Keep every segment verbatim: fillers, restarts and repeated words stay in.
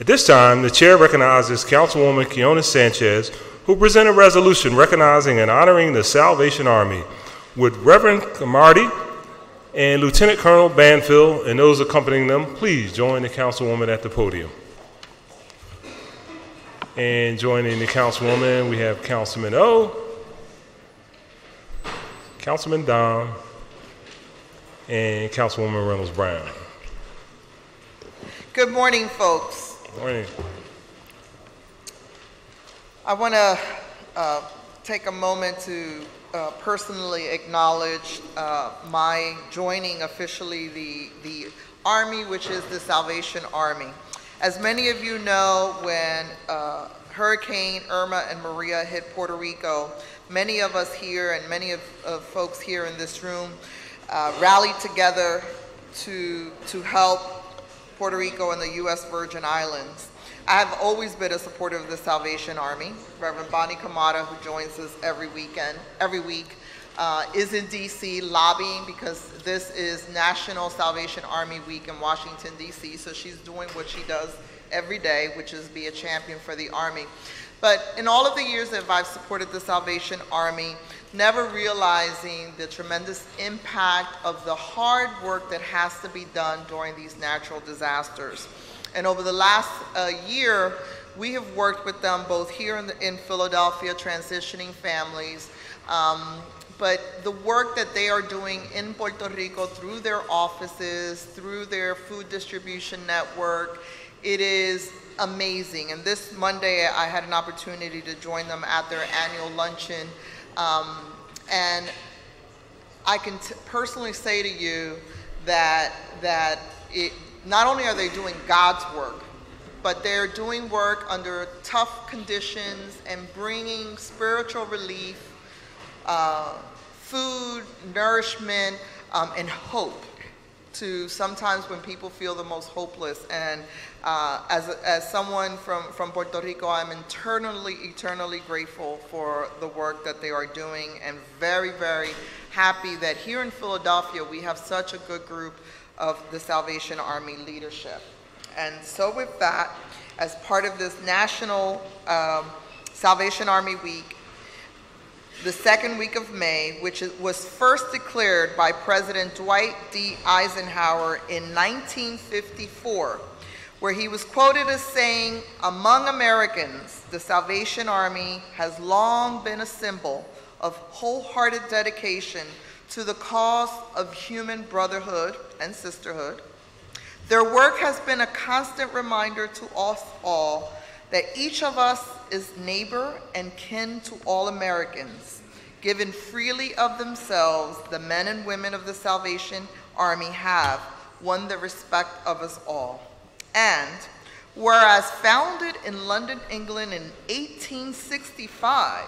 At this time, the chair recognizes Councilwoman Keona Sanchez, who presented a resolution recognizing and honoring the Salvation Army with Reverend Camardi and Lieutenant Colonel Banfield and those accompanying them. Please join the Councilwoman at the podium. And joining the Councilwoman, we have Councilman O, Councilman Don, and Councilwoman Reynolds Brown. Good morning, folks. Good morning. I want to uh, take a moment to uh, personally acknowledge uh, my joining officially the, the Army, which is the Salvation Army. As many of you know, when uh, Hurricane Irma and Maria hit Puerto Rico, many of us here and many of, of folks here in this room uh, rallied together to, to help Puerto Rico and the U S Virgin Islands. I have always been a supporter of the Salvation Army. Reverend Bonnie Kamada, who joins us every weekend, every week, uh, is in D C lobbying because this is National Salvation Army Week in Washington, D C, so she's doing what she does every day, which is be a champion for the Army. But in all of the years that I've supported the Salvation Army, never realizing the tremendous impact of the hard work that has to be done during these natural disasters. And over the last uh, year, we have worked with them both here in, the, in Philadelphia, transitioning families, um, but the work that they are doing in Puerto Rico through their offices, through their food distribution network, it is amazing. And this Monday, I had an opportunity to join them at their annual luncheon. Um, and I can t personally say to you that, that it, not only are they doing God's work, but they're doing work under tough conditions and bringing spiritual relief, uh, food, nourishment, um, and hope to sometimes when people feel the most hopeless. And uh, as, as someone from, from Puerto Rico, I'm internally, eternally grateful for the work that they are doing, and very, very happy that here in Philadelphia, we have such a good group of the Salvation Army leadership. And so with that, as part of this National um, Salvation Army Week, the second week of May, which was first declared by President Dwight D. Eisenhower in nineteen fifty-four, where he was quoted as saying, "Among Americans, the Salvation Army has long been a symbol of wholehearted dedication to the cause of human brotherhood and sisterhood. Their work has been a constant reminder to us all that each of us is neighbor and kin to all Americans. Given freely of themselves, the men and women of the Salvation Army have won the respect of us all. And whereas founded in London, England in eighteen sixty-five,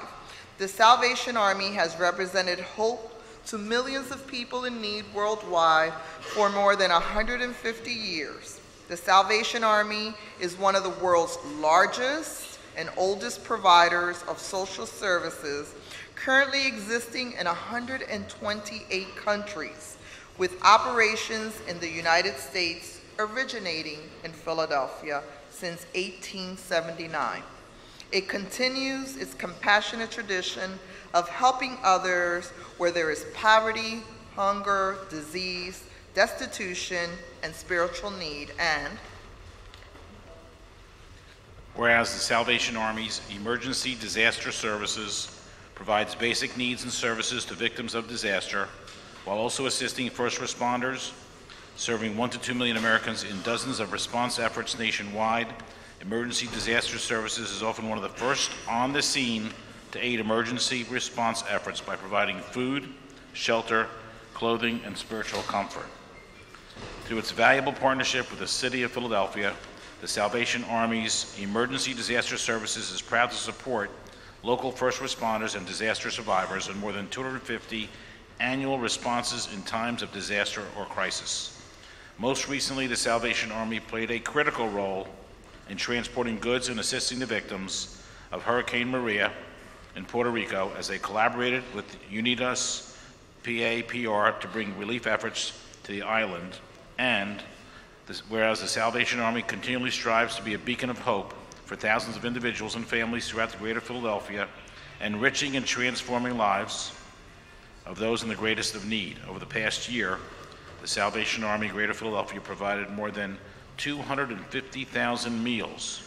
the Salvation Army has represented hope to millions of people in need worldwide for more than one hundred fifty years. The Salvation Army is one of the world's largest and oldest providers of social services, currently existing in one hundred twenty-eight countries, with operations in the United States originating in Philadelphia since eighteen seventy-nine. It continues its compassionate tradition of helping others where there is poverty, hunger, disease, destitution, and spiritual need. And whereas the Salvation Army's emergency disaster services provides basic needs and services to victims of disaster, while also assisting first responders, serving one to two million Americans in dozens of response efforts nationwide, emergency disaster services is often one of the first on the scene to aid emergency response efforts by providing food, shelter, clothing, and spiritual comfort. Through its valuable partnership with the City of Philadelphia, the Salvation Army's Emergency Disaster Services is proud to support local first responders and disaster survivors in more than two hundred fifty annual responses in times of disaster or crisis. Most recently, the Salvation Army played a critical role in transporting goods and assisting the victims of Hurricane Maria in Puerto Rico as they collaborated with Unidos P A P R to bring relief efforts to the island, and This, whereas the Salvation Army continually strives to be a beacon of hope for thousands of individuals and families throughout the greater Philadelphia, enriching and transforming lives of those in the greatest of need. Over the past year, the Salvation Army Greater Philadelphia provided more than two hundred fifty thousand meals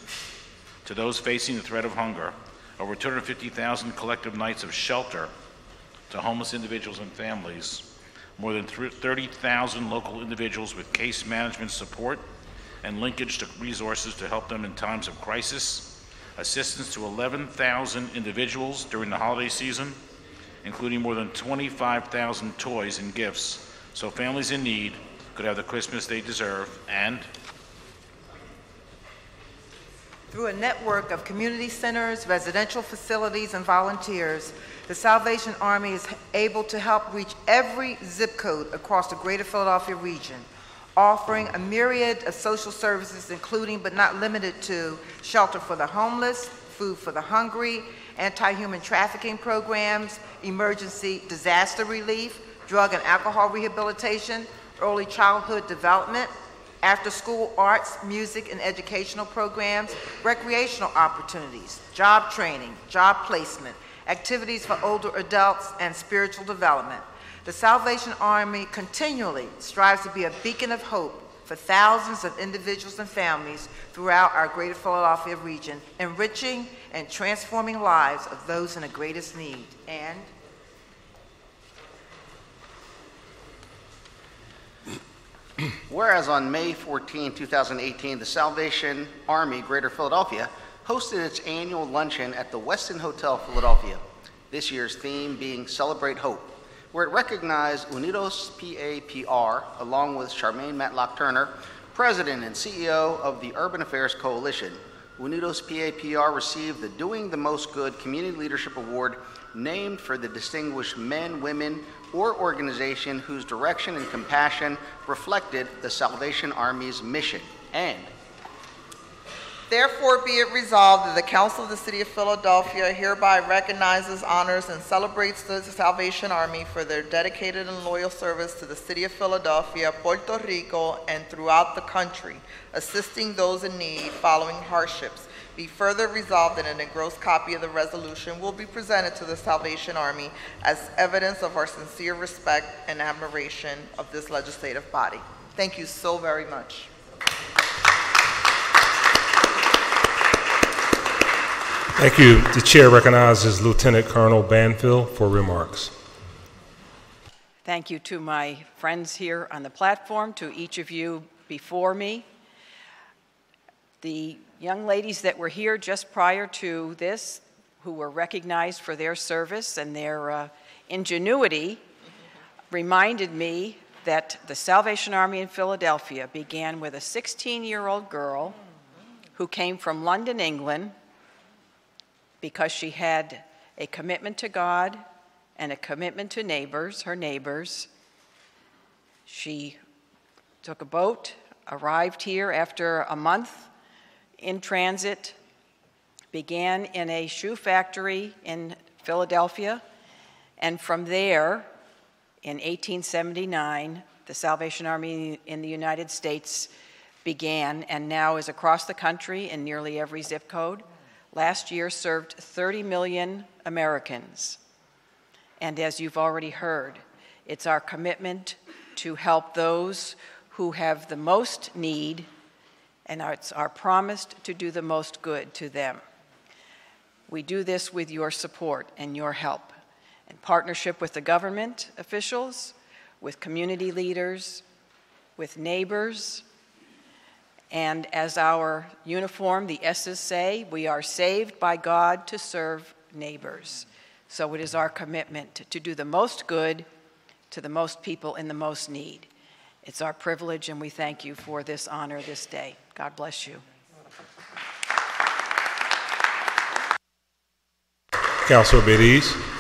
to those facing the threat of hunger, over two hundred fifty thousand collective nights of shelter to homeless individuals and families, more than thirty thousand local individuals with case management support and linkage to resources to help them in times of crisis, assistance to eleven thousand individuals during the holiday season, including more than twenty-five thousand toys and gifts, so families in need could have the Christmas they deserve, and through a network of community centers, residential facilities, and volunteers, the Salvation Army is able to help reach every zip code across the greater Philadelphia region, offering a myriad of social services, including but not limited to shelter for the homeless, food for the hungry, anti-human trafficking programs, emergency disaster relief, drug and alcohol rehabilitation, early childhood development, after-school arts, music, and educational programs, recreational opportunities, job training, job placement, activities for older adults, and spiritual development. The Salvation Army continually strives to be a beacon of hope for thousands of individuals and families throughout our greater Philadelphia region, enriching and transforming lives of those in the greatest need. And whereas on May fourteenth, two thousand eighteen, the Salvation Army Greater Philadelphia hosted its annual luncheon at the Westin Hotel, Philadelphia, this year's theme being Celebrate Hope, where it recognized Unidos P A P R, along with Charmaine Matlock-Turner, President and C E O of the Urban Affairs Coalition. Unidos P A P R received the Doing the Most Good Community Leadership Award, named for the distinguished men, women, or organization whose direction and compassion reflected the Salvation Army's mission. And therefore be it resolved that the Council of the City of Philadelphia hereby recognizes, honors, and celebrates the Salvation Army for their dedicated and loyal service to the City of Philadelphia, Puerto Rico, and throughout the country, assisting those in need following hardships. Be further resolved that an engrossed copy of the resolution will be presented to the Salvation Army as evidence of our sincere respect and admiration of this legislative body. Thank you so very much. Thank you. The chair recognizes Lieutenant Colonel Banfield for remarks. Thank you to my friends here on the platform, to each of you before me. The young ladies that were here just prior to this, who were recognized for their service and their uh, ingenuity, reminded me that the Salvation Army in Philadelphia began with a sixteen-year-old girl who came from London, England, because she had a commitment to God and a commitment to neighbors, her neighbors. She took a boat, arrived here after a month in transit, began in a shoe factory in Philadelphia, and from there, in eighteen seventy-nine, the Salvation Army in the United States began and now is across the country in nearly every zip code. Last year served thirty million Americans. And as you've already heard, it's our commitment to help those who have the most need, and it's our promise to do the most good to them. We do this with your support and your help, in partnership with the government officials, with community leaders, with neighbors. And as our uniform, the S's say, we are saved by God to serve neighbors. So it is our commitment to do the most good to the most people in the most need. It's our privilege, and we thank you for this honor this day. God bless you. Councilor Biddies.